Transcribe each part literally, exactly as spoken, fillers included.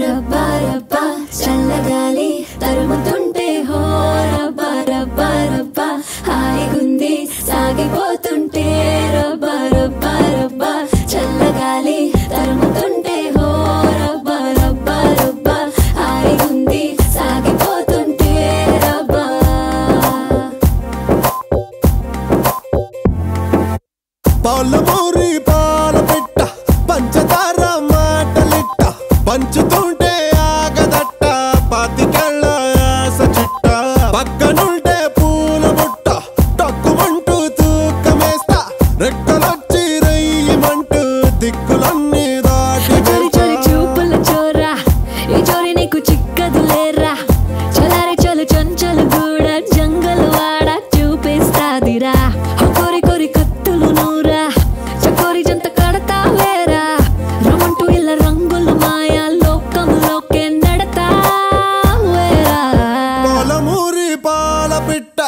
रब्बा रब्बा చల్లగాలి తరుముతుంటే హో రబ్బా రబ్బా రబ్బా హాయిగుంది సాగిపోతుంటే రబ్బా రబ్బా రబ్బా చల్లగాలి తరుముతుంటే హో రబ్బా రబ్బా రబ్బా హాయిగుంది సాగిపోతుంటే రబ్బా పాలమూరి పాలపిట్ట పంచదార మాటలిట్ట పంచుతుంటే ఆగదట్ట పాతికళ్ళ ఆశ చిట్ట పక్కనుంటే పూల బుట్ట తక్కుమంటూ తూకమేస్తా రెక్కలొచ్చి రయ్యమంటూ దిక్కులన్నీ దాటి చోరి చోరి చూపుల చోరా ఈ చోరి నీకు చిక్కదులేరా చలారి చలు చంచలు గూడ జంగలు వాడ చూపిస్తాదిరా కోరి కోరి కత్తులు నూరా చకోరి జంత కడతావేరా రమంటూ ఇలా రంగుల మాయ లోకంలోకే నడతావేరా పాలమూరి పాలపిట్ట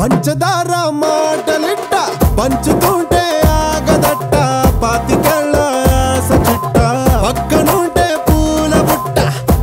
పంచదార మాటలిట్ట పంచుతుంటే ఆగదట్ట పాతికళ్ళ ఆశ చిట్ట పక్కనుంటే పూల బుట్ట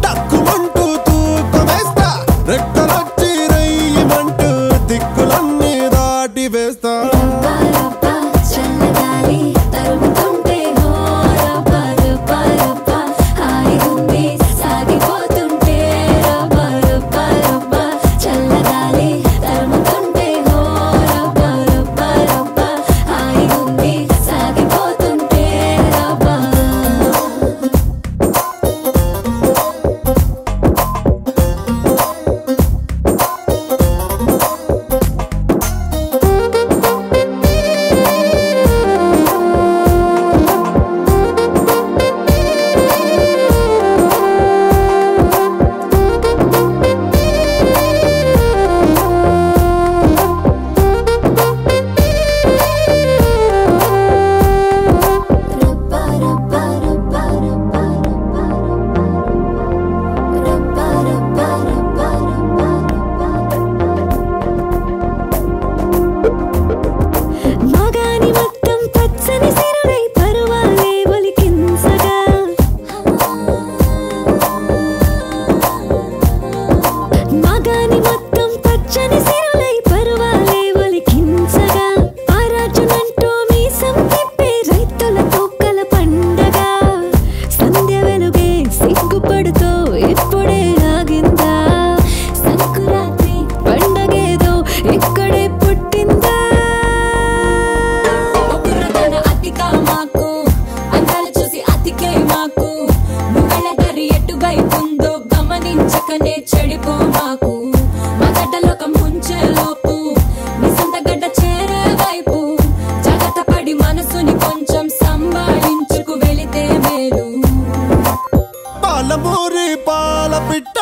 తక్కుమంటూ తూకమేస్తా రెక్కలొచ్చి రయ్యమంటూ దిక్కులన్నీ దాటి వేస్తా పాలమూరి పాలపిట్ట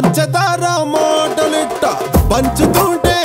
పంచదార మాటలిట్ట పంచుతుంటే